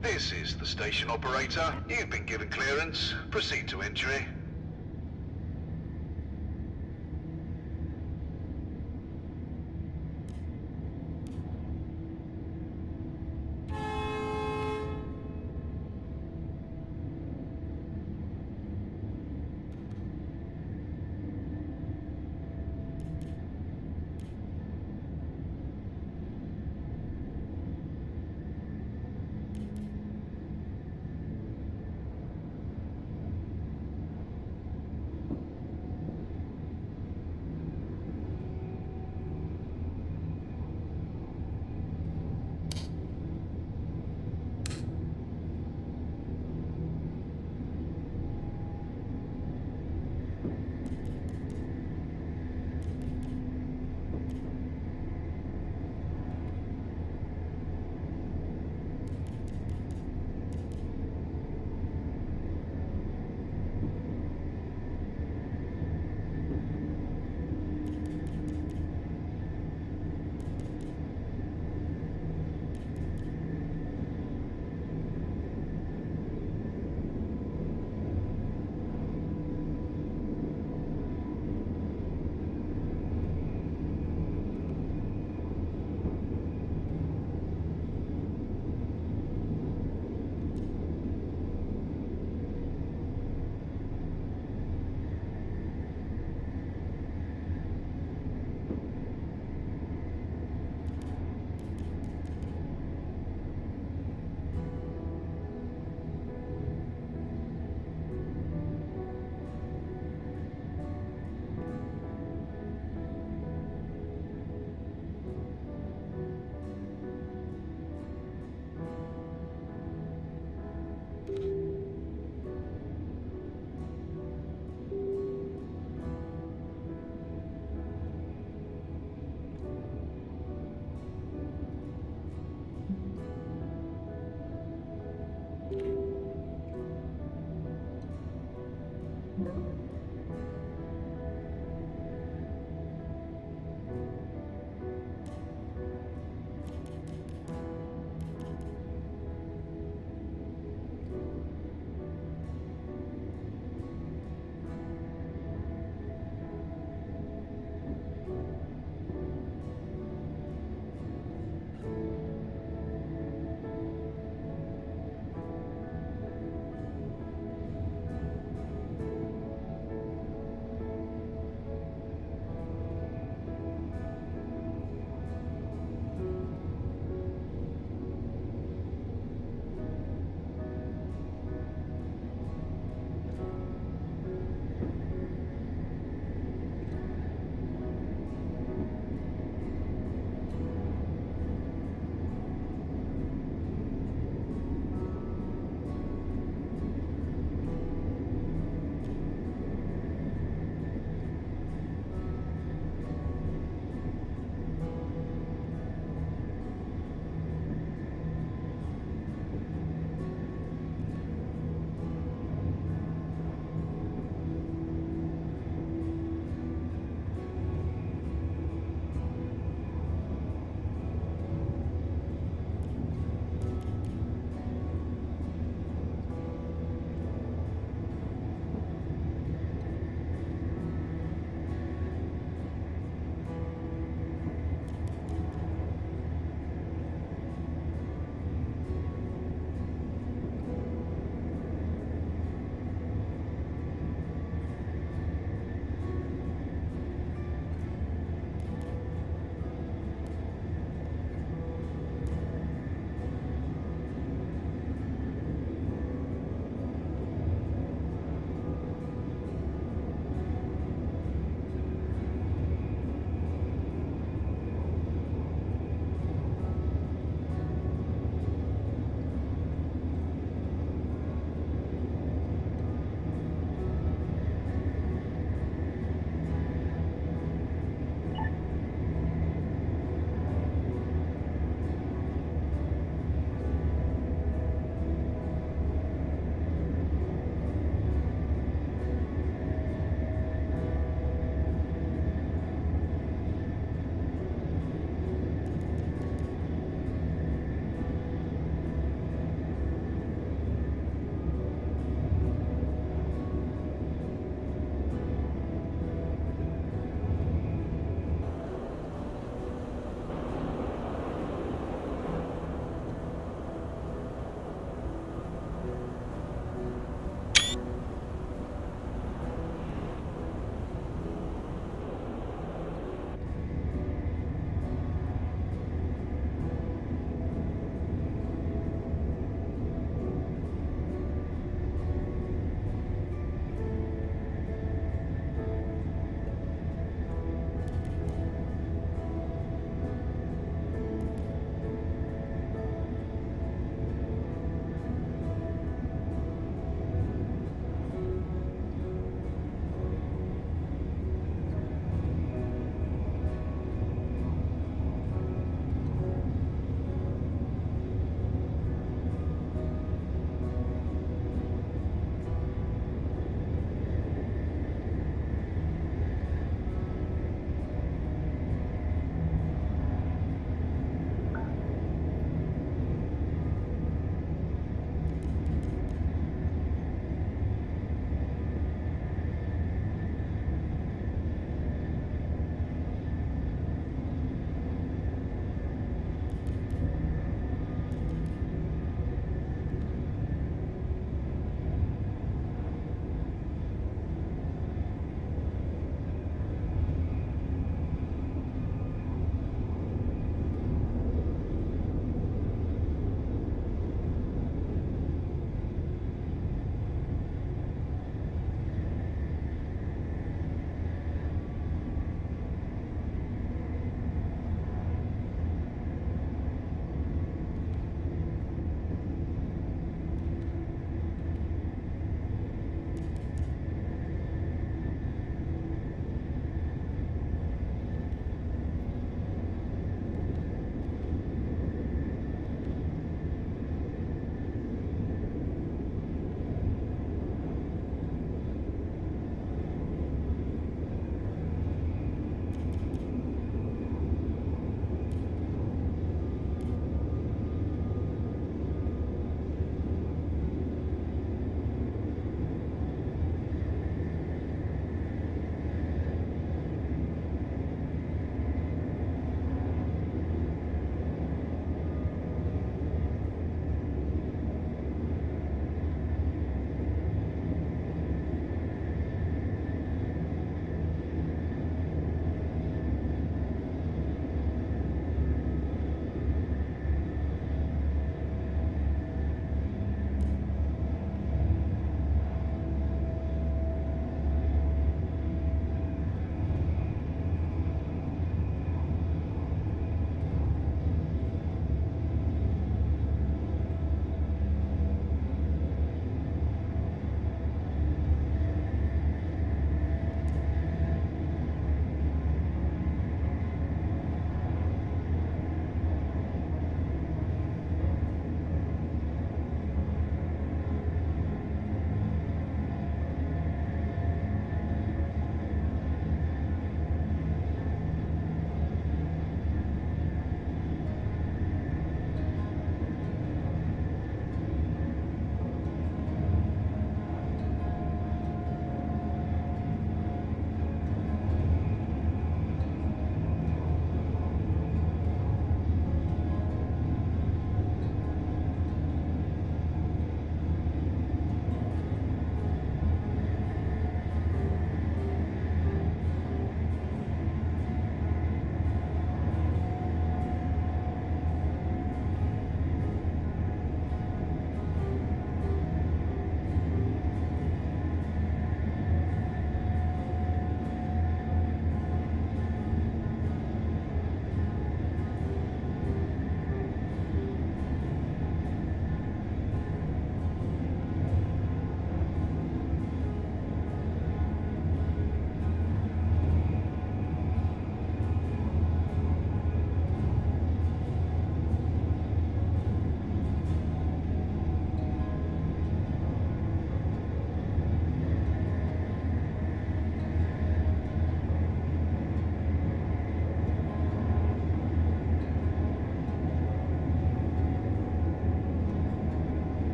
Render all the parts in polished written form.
This is the station operator. You've been given clearance. Proceed to entry.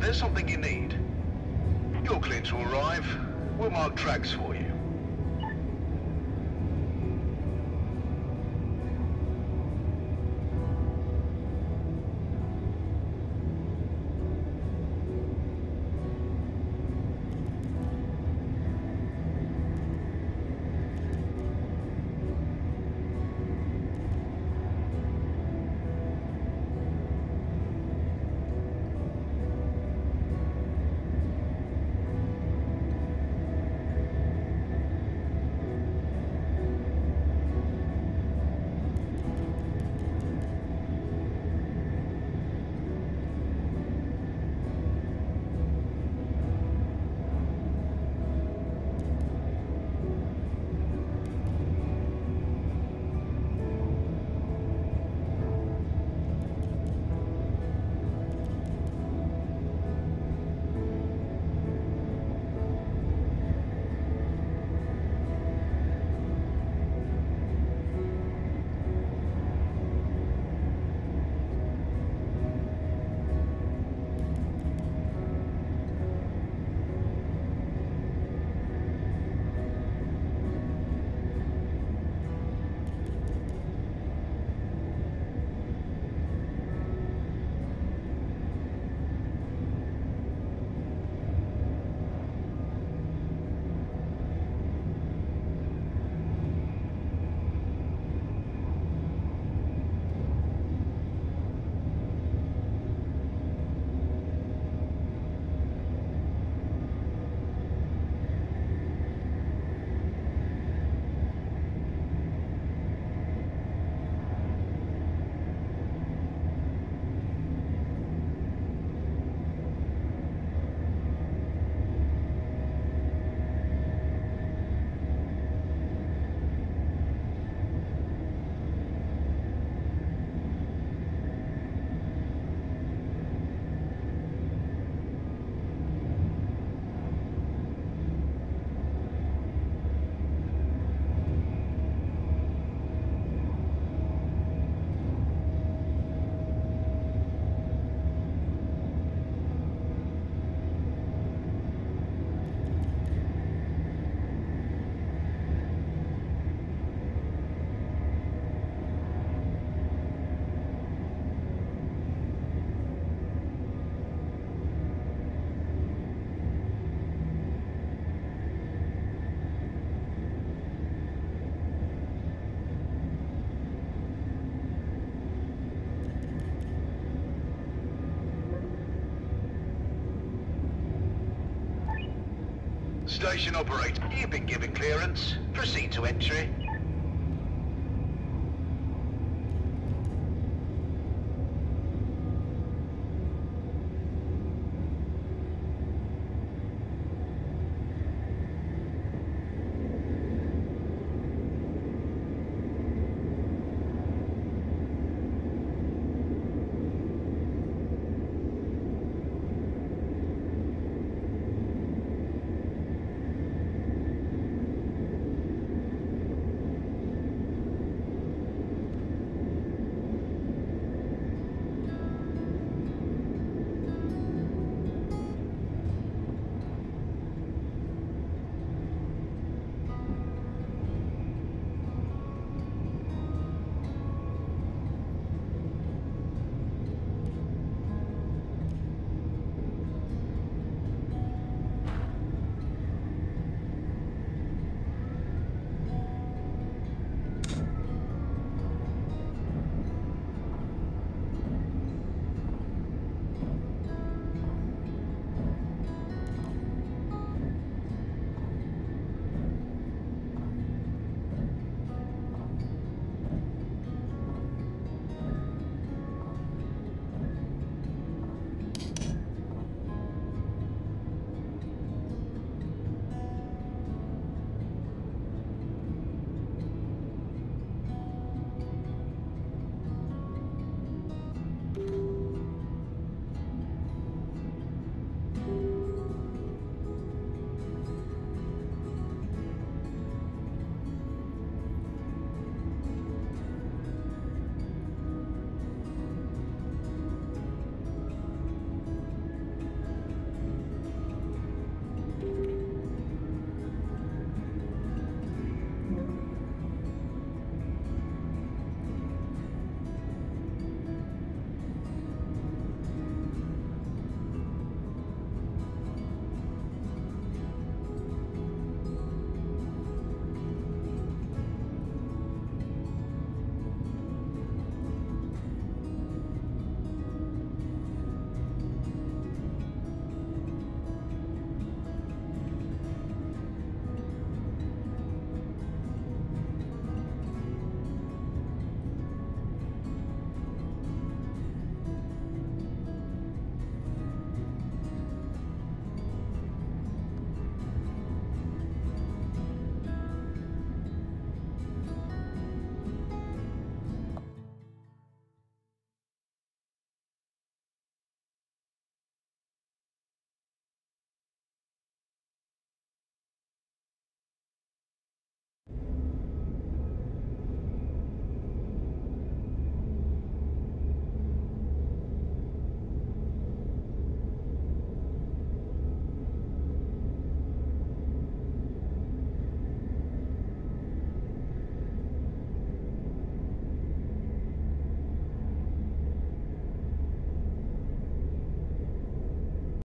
there's something you need. You're clear to arrive. We'll mark tracks for you. Station operator, you've been given clearance. Proceed to entry.